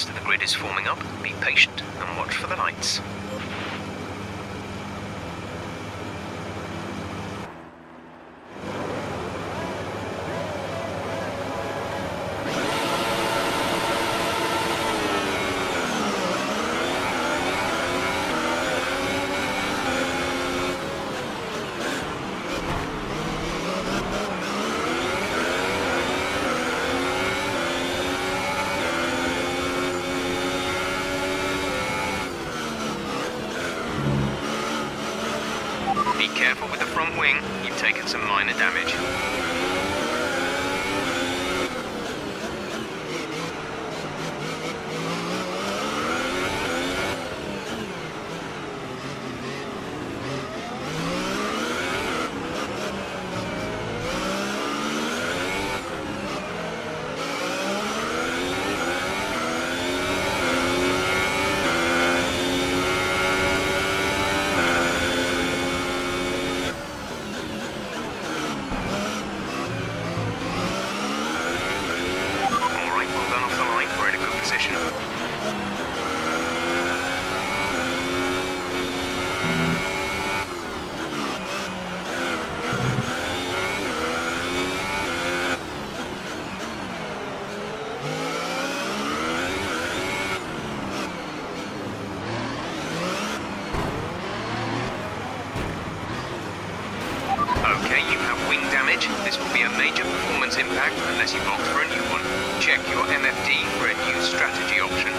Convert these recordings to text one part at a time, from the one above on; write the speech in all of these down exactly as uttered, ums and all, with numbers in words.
rest of the grid is forming up, be patient and watch for the lights. Careful with the front wing, you've taken some minor damage. Okay, you have wing damage. This will be a major performance impact unless you opt for a new one. Check your M F D for a new strategy option.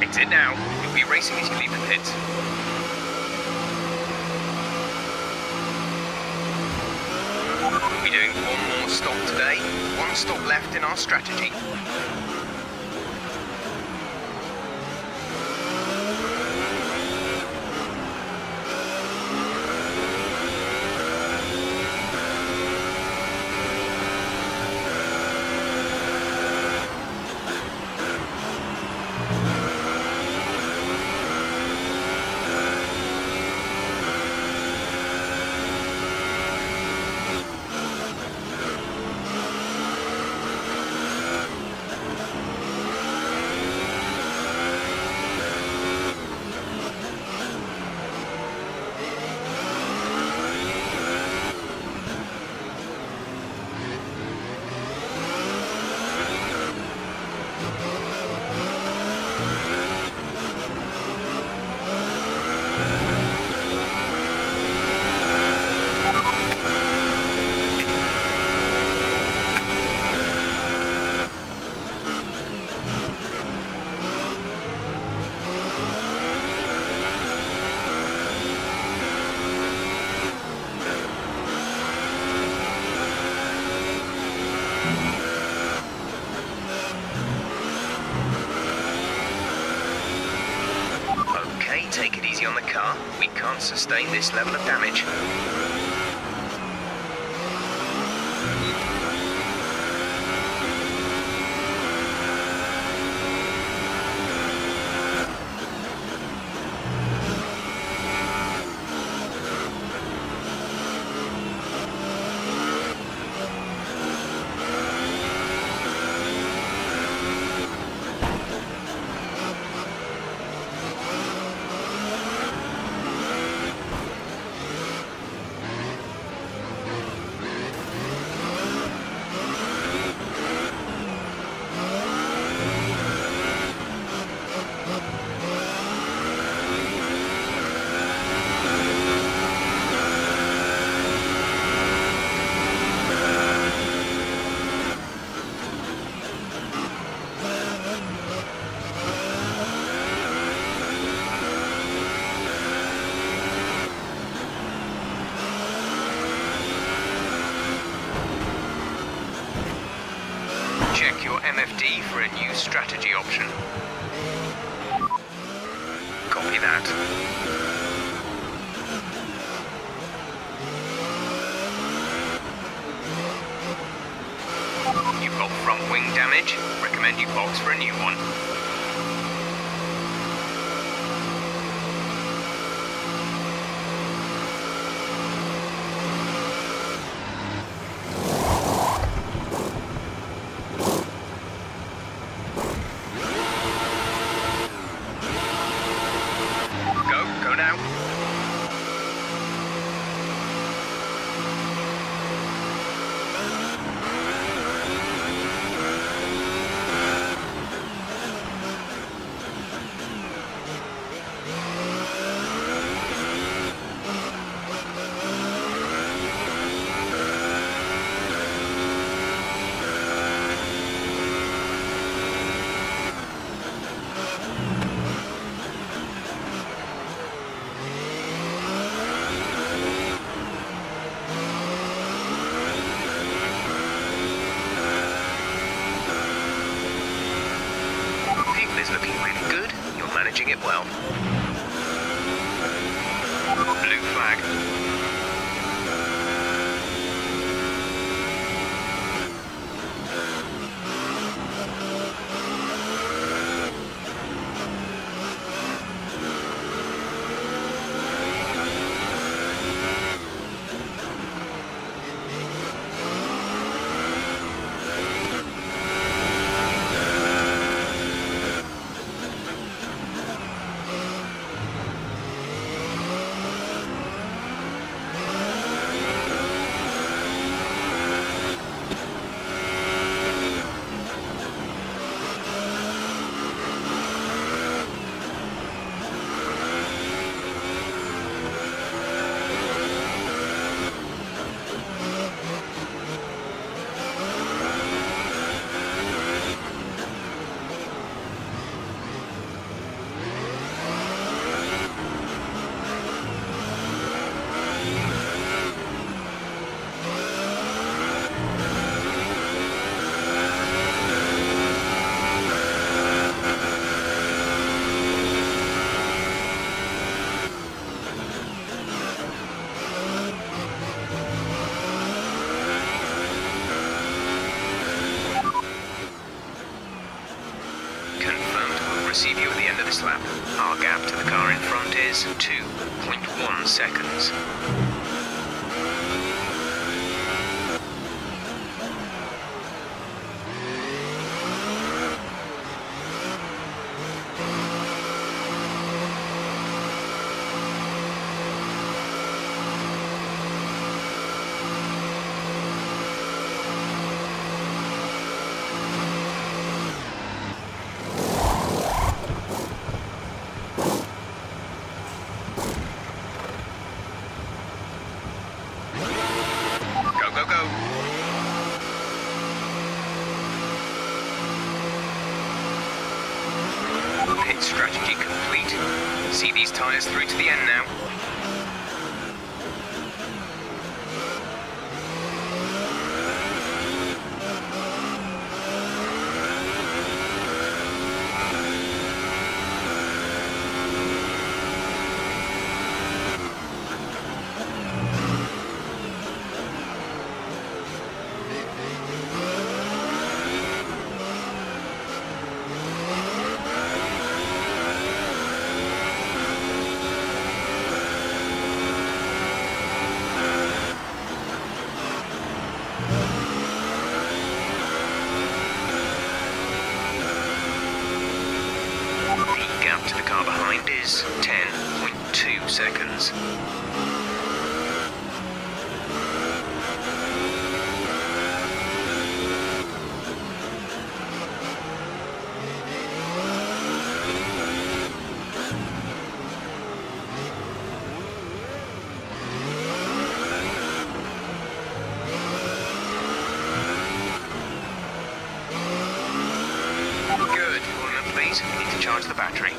That's it now. You'll be racing as you leave the pit. We'll be doing one more stop today. One stop left in our strategy. Take it easy on the car, we can't sustain this level of damage. Check your M F D for a new strategy option. Copy that. Front wing damage, recommend you box for a new one. Receive you at the end of this lap. Our gap to the car in front is two point one seconds. Strategy complete. See these tyres through to the end now. ten point two seconds. Good. One up, please. We need to charge the battery.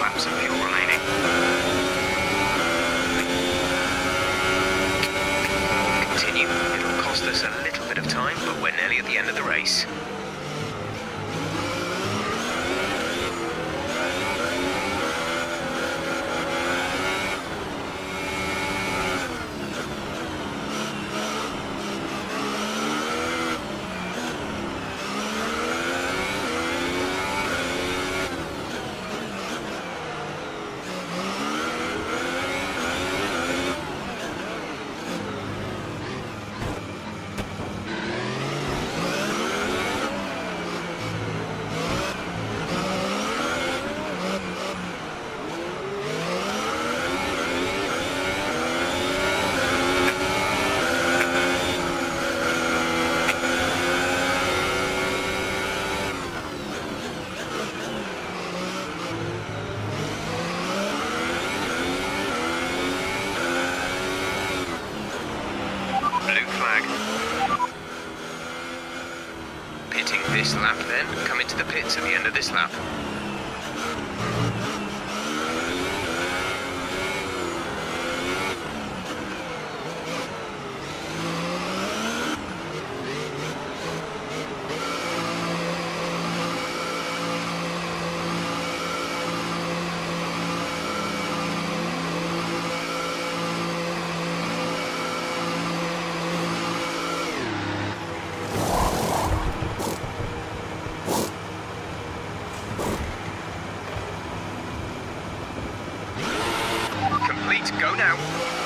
laps of fuel remaining. Continue. It'll cost us a little bit of time, but we're nearly at the end of the race. Pitting this lap then, come into the pits at the end of this lap. Go now.